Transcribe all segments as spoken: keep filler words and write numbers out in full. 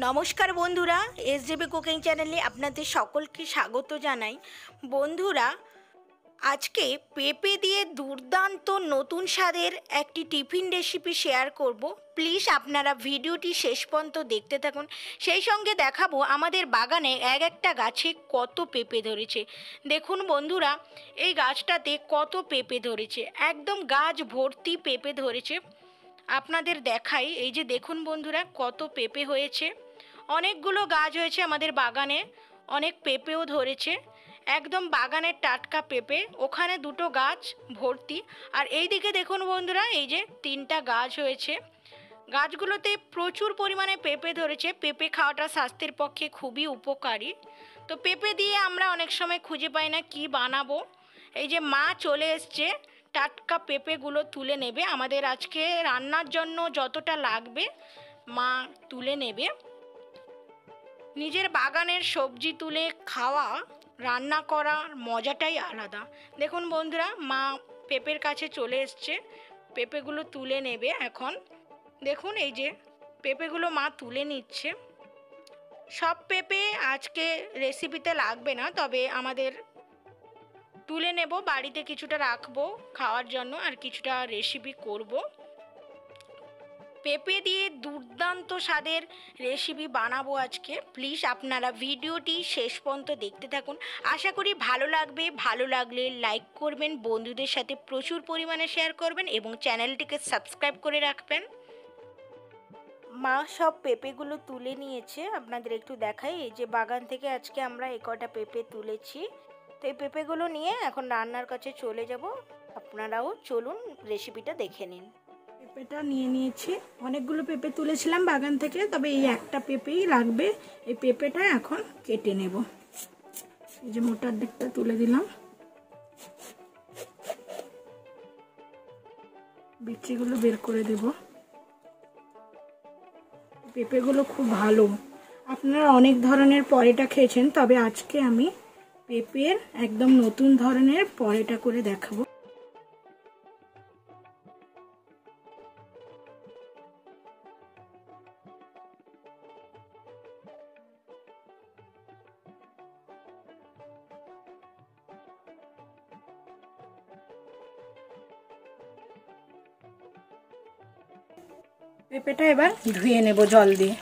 नमस्कार बंधुरा एसजेवी कुकिंग चैनले आपनादेर सकलके स्वागत जानाई। बंधुरा आजके पेपे दिए दुर्दान्त नतून स्वादेर एकटी टिफिन रेसिपि शेयर करब। प्लिज आपनारा भिडियोटी शेष पर्यन्त देखते थाकुन। सेई संगे देखाबो आमादेर बागाने एक एकटा गाछे कत पेपे धरेछे। देखुन बंधुरा एई गाछटाते कत पेपे धरेछे, एकदम गाछ भर्ती पेपे धरेछे। आपनादेर देखाई एई जे देखुन बंधुरा कत पेपे हयेछे, अनेकगुलो गाछ हयेछे आमादेर बागाने, अनेक पेपेओ धरेछे, एकदम बागानेर टाटका पेपे। ओखाने दुटो गाछ भर्ती और एइदिके देखुन बंधुरा एई जे तीनटा गाछ हयेछे। गाछगुलोते प्रचुर परिमाणे पेपे धरेछे। पेपे खावाटा स्वास्थ्येर पक्षे खुबই उपकारी। तो पेपे दिये आमरा अनेक समय खुंजे पाई ना कि बानाबो। एई जे मा चले एसेछे टाटका पेपेगुलो तुले नेबे। आमादेर आजके रान्नार जन्य जतटा लागबे मा तुले नेबे। निजेर बागानेर सब्जी तुले खावा रान्ना करार मजाटाई आलादा। देखुन बंधुरा मा पेपेर काछे चले एसेछे, पेपेगुलो तुले नेबे। एखन देखुन एई जे पेपेगुलो मा तुले निच्छे। सब पेपे आजके रेसिपिते लागबे ना, तबे आमादेर तुले नेब, बाड़ीते किछुटा राखबो खाওয়ার জন্য और किछुटा रेसिपि करब। पेपे दिए दुर्दान्त स्वादेर रेसिपि बानाबो आजके। प्लिज आपनारा भिडियोटी शेष पर्यन्त देखते थाकुन। आशा करी भालो लागबे। भालो लागले लाइक करबेन, बंधुदेर साथे प्रचुर परिमाणे शेयर करबेन एबं चैनलटिके सबस्क्राइब करे राखबेन। मा सब पेपेगुलो तुले नियेछे, आपनादेर एकटु देखाई। एई जे बागान थेके आजके आमरा एक कटा पेपे तुलेছি। तो ये पेपेगुलो निये एखन रान्नार काछे चले जाब। आपनाराओ चलुन रेसिपिटा देखे निन। पेपेटा निये नियेছি, अनेकगुलो पेपे तुलेছিলাম बागान থেকে, তবে এই একটা পেপেই লাগবে। এই পেপেটা এখন কেটে নেব। এই যে মোটা দিকটা তুলে দিলাম, বিচিগুলো বের করে দেব। পেপেগুলো খুব ভালো। আপনারা অনেক ধরনের পরোটা খেয়েছেন, তবে আজকে আমি পেপের একদম নতুন ধরনের পরোটা করে দেখাবো। পেপেটা এবার ধুয়ে নেব জল দিয়ে।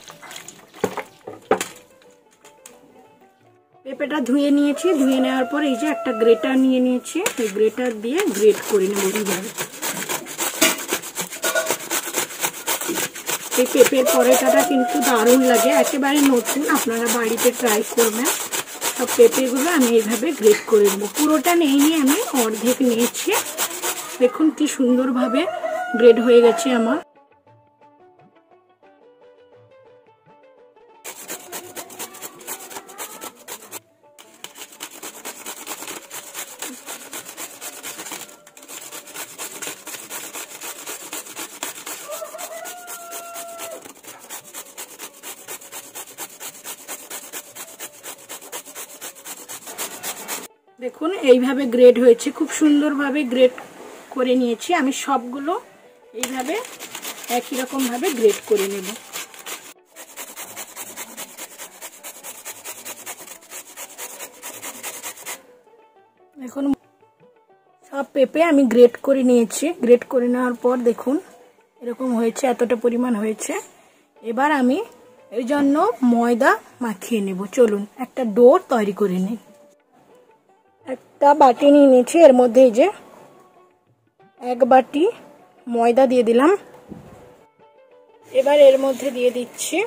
पेपेटा धुए नियेছি, ধুয়ে নেওয়ার পর এই যে একটা গ্রেটার নিয়ে নিয়েছি। এই গ্রেটার দিয়ে গ্রেট করে নেব। এই পেপের পরোটাটা কিন্তু দারুণ লাগে, একেবারে নতুন। আপনারা বাড়িতে ট্রাই করবেন। সব পেপেগুলো আমি এইভাবে গ্রেট করে নেব। পুরোটা নেইনি, আমি অর্ধেক নিয়েছি। দেখুন কি সুন্দরভাবে গ্রেট হয়ে গেছে আমার। দেখুন এইভাবে গ্রেড হয়েছে, খুব সুন্দরভাবে গ্রেড করে নিয়েছি। আমি সবগুলো এইভাবে একই রকম ভাবে গ্রেড করে নেব। দেখুন সব পেপে আমি গ্রেড করে নিয়েছি। গ্রেড করে নেওয়ার পর দেখুন এরকম হয়েছে, এতটা পরিমাণ হয়েছে। এবার আমি এর জন্য ময়দা মাখিয়ে নেব। চলুন একটা ডো তৈরি করে নিই। একটা বাটি নিয়ে নিয়েছি, এর মধ্যে এই যে এক বাটি ময়দা দিয়ে দিলাম। এবার এর মধ্যে দিয়ে দিচ্ছি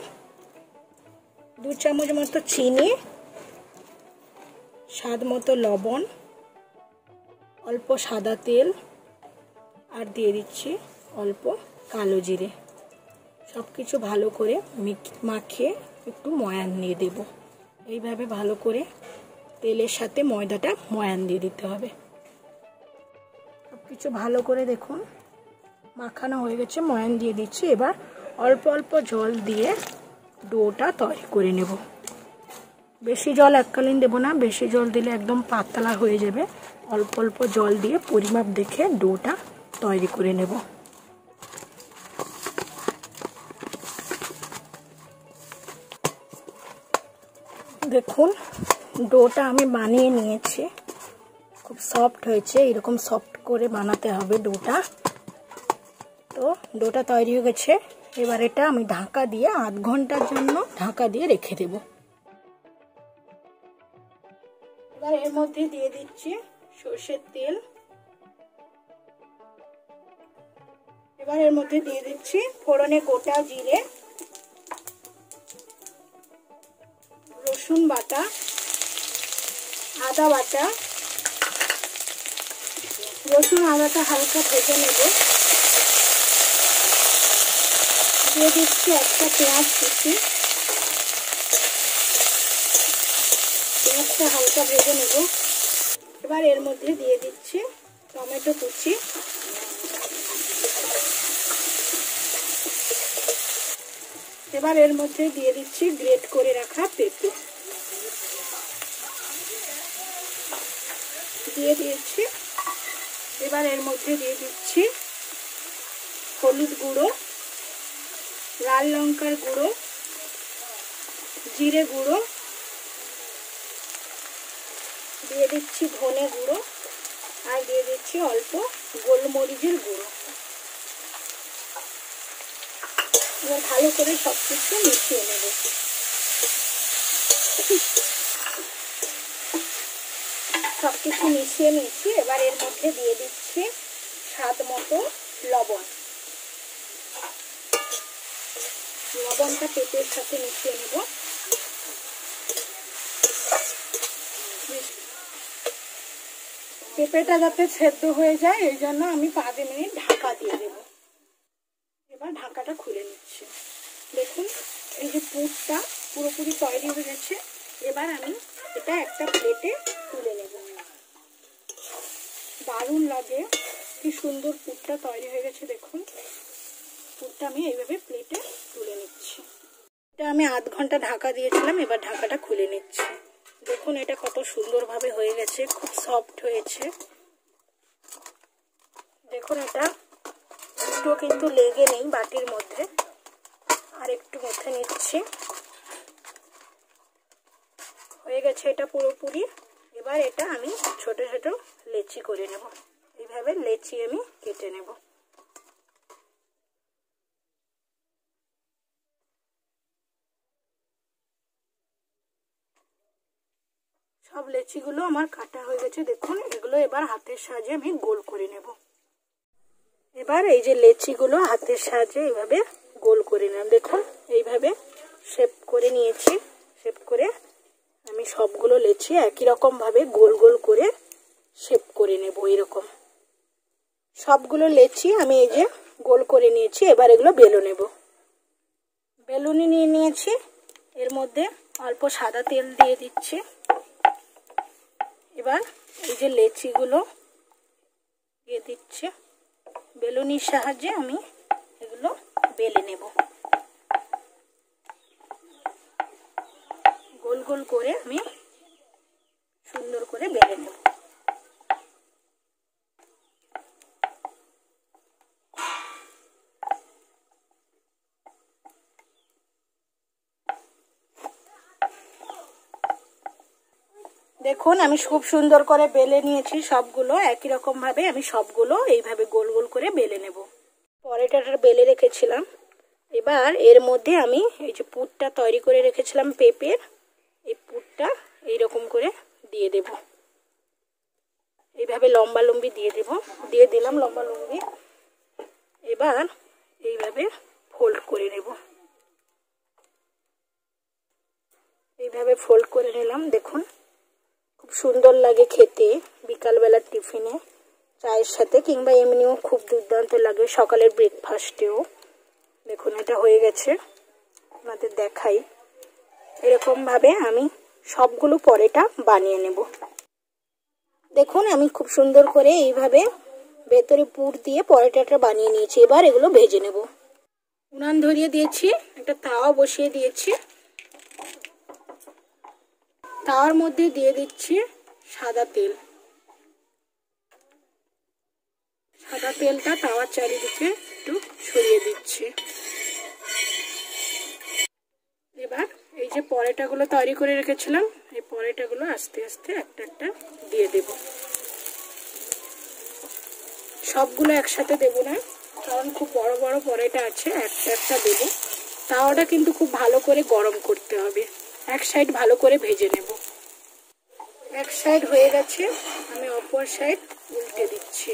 দু চামচ মতো চিনি, স্বাদ মতো লবণ, অল্প সাদা তেল আর দিয়ে দিচ্ছি অল্প কালো জিরে। সব কিছু ভালো করে মাখিয়ে একটু ময়ান নিয়ে দেব। এইভাবে ভালো করে তেলের সাথে ময়দাটা ময়ান দিয়ে দিতে হবে। সবকিছু ভালো করে দেখুন মাখানো হয়ে গেছে, ময়ান দিয়ে দিচ্ছি। এবার অল্প অল্প জল দিয়ে ডোটা তৈরি করে নেব। বেশি জল এককালীন দেব না, বেশি জল দিলে একদম পাতলা হয়ে যাবে। অল্প অল্প জল দিয়ে পরিমাপ দেখে ডোটা তৈরি করে নেব। দেখুন ডোটা আমি বানিয়ে নিয়েছি, খুব সফট হয়েছে। এরকম সফট করে বানাতে হবে ডোটা। তো ডোটা তৈরি হয়ে গেছে। এবার এটা আমি ঢাকা দিয়ে আধ ঘন্টার জন্য ঢাকা দিয়ে রেখে দেব। এবার এর মধ্যে দিয়ে দিচ্ছি সরষের তেল। এবার এর মধ্যে দিয়ে দিচ্ছি ফোড়নে গোটা জিরে, রসুন বাটা, আদা বাটা। রসুন আদাটা হালকা ভেজে নেব। দিয়ে দিচ্ছি একটা পেঁয়াজ কুচি, পেঁয়াজটা হালকা ভেজে নেব। এবার এর মধ্যে দিয়ে দিচ্ছি টমেটো কুচি, এবার এর মধ্যে দিয়ে দিচ্ছি গ্রেট করে রাখা পেঁপে, দিয়ে দিয়েছি। এবার এর মধ্যে দিয়ে দিচ্ছি হলুদ গুঁড়ো, লাল লঙ্কার গুঁড়ো, জিরে গুঁড়ো, দিয়ে দিচ্ছি ধনে গুঁড়ো, আর দিয়ে দিচ্ছি অল্প গোলমরিচের গুঁড়ো। এবার ভালো করে সবকিছু মিশিয়ে নেব। সবকিছু মিশিয়ে নিচ্ছি। এবার এর মধ্যে দিয়ে দিচ্ছি স্বাদ মতো লবণ, লবণটা পেঁপের সাথে মিশিয়ে নেব। পেঁপেটা যাতে সেদ্ধ হয়ে যায় এই জন্য আমি পাঁচ মিনিট ঢাকা দিয়ে দেবো। এবার ঢাকাটা খুলে নিচ্ছি। দেখুন এই যে পুরটা পুরোপুরি তৈরি হয়ে গেছে। এবার আমি এটা একটা প্লেটে তুলে নেব। দারুণ লাগে, কি সুন্দর পুরটা তৈরি হয়ে গেছে। দেখুন পুরটা আমি এইভাবে প্লেটে তুলে নিচ্ছি। এটা আমি আধ ঘন্টা ঢাকা দিয়েছিলাম, এবার ঢাকাটা খুলে নিচ্ছি। দেখুন এটা কত সুন্দরভাবে হয়ে গেছে, খুব সফট হয়েছে। দেখুন এটা একটু কিন্তু লেগে নেই বাটির মধ্যে। আর একটু মেখে নিচ্ছি। হয়ে গেছে এটা পুরোপুরি। এবার এটা আমি ছোট ছোট লেচি করে নেব। এইভাবে লেচি আমি কেটে নেব। সব লেচিগুলো আমার কাটা হয়ে গেছে। দেখুন এগুলো এবার হাতের সাহায্যে আমি গোল করে নেব। এবার এই যে লেচিগুলো হাতের সাহায্যে এইভাবে গোল করে নিলাম। দেখুন এইভাবে শেপ করে নিয়েছি। শেপ করে আমি সবগুলো লেচি একই রকমভাবে গোল গোল করে শেপ করে নেব। এইরকম সবগুলো লেচি আমি এই যে গোল করে নিয়েছি। এবার এগুলো বেলুন নেব। বেলুনি নিয়ে নিয়েছি। এর মধ্যে অল্প সাদা তেল দিয়ে দিচ্ছি। এবার এই যে লেচিগুলো দিয়ে দিচ্ছি। বেলুনির সাহায্যে আমি এগুলো বেলে নেব। গোল গোল করে আমি সুন্দর করে বেলে নেব। দেখুন আমি খুব সুন্দর করে বেলে নিয়েছি সবগুলো একই রকম ভাবে। আমি সবগুলো এইভাবে গোল গোল করে বেলে নেব। পরেটাটা বেলে রেখেছিলাম। এবার এর মধ্যে আমি এই যে পুরটা তৈরি করে রেখেছিলাম পেঁপের, এই পুরটা এইরকম করে দিয়ে দেব। এইভাবে লম্বা লম্বি দিয়ে দেব। দিয়ে দিলাম লম্বা লম্বি। এবার এইভাবে ফোল্ড করে নেব। এইভাবে ফোল্ড করে নিলাম। দেখুন খুব সুন্দর লাগে খেতে বিকালবেলার টিফিনে, চায়ের সাথে, কিংবা এমনিও খুব দুর্দান্ত লাগে সকালের ব্রেকফাস্টেও। দেখুন এটা হয়ে গেছে। আপনাদের দেখাই। এরকমভাবে আমি সবগুলো পরেটা বানিয়ে নেব। দেখুন আমি খুব সুন্দর করে এইভাবে ভেতরে পুর দিয়ে পরেটাটা বানিয়ে নিয়েছি। এবার এগুলো ভেজে নেব। উনান ধরিয়ে দিয়েছি, একটা তাওয়া বসিয়ে দিয়েছি। তার মধ্যে দিয়ে দিচ্ছি সাদা তেল। সাদা তেলটা তাওয়ার চারিদিকে একটু ছড়িয়ে দিচ্ছি। এবার এই যে পরোটাগুলো তৈরি করে রেখেছিলাম এই পরোটাগুলো আস্তে আস্তে একটা একটা দিয়ে দেব। সবগুলো একসাথে দেব না, কারণ খুব বড় বড় পরোটা আছে, একটা একটা দেব। তাওয়াটা কিন্তু খুব ভালো করে গরম করতে হবে, এক সাইড ভালো করে ভেজে নেব। এক সাইড হয়ে গেছে, আমি অপর সাইড উল্টে দিচ্ছি।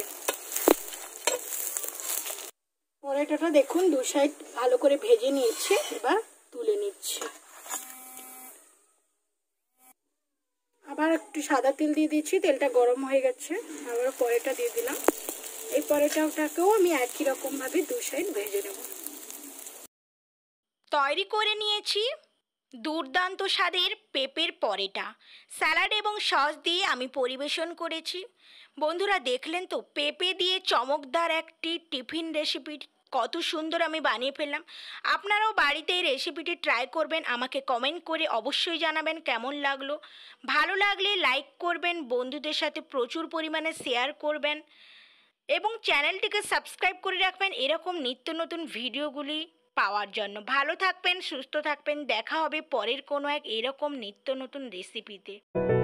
পরোটাটা দেখুন দু সাইড ভালো করে ভেজে নিয়েছি, এবার তুলে নিচ্ছি। আবার একটু সাদা তেল দিয়ে দিচ্ছি, তেলটা গরম হয়ে গেছে। আবার পরোটা দিয়ে দিলাম, এই পরোটাটাকেও আমি একই রকম ভাবে দু সাইড ভেজে নেব। তৈরি করে নিয়েছি দুর্দান্ত স্বাদের পেঁপের পরোটা, স্যালাড এবং সস দিয়ে আমি পরিবেশন করেছি। বন্ধুরা দেখলেন তো পেঁপে দিয়ে চমকদার একটি টিফিন রেসিপি কত সুন্দর আমি বানিয়ে ফেললাম। আপনারাও বাড়িতে এই রেসিপিটি ট্রাই করবেন, আমাকে কমেন্ট করে অবশ্যই জানাবেন কেমন লাগলো। ভালো লাগলে লাইক করবেন, বন্ধুদের সাথে প্রচুর পরিমাণে শেয়ার করবেন এবং চ্যানেলটিকে সাবস্ক্রাইব করে রাখবেন এরকম নিত্য নতুন ভিডিওগুলি পাওয়ার জন্য। ভালো থাকবেন, সুস্থ থাকবেন, দেখা হবে পরের কোনো এক এরকম নিত্য নতুন রেসিপিতে।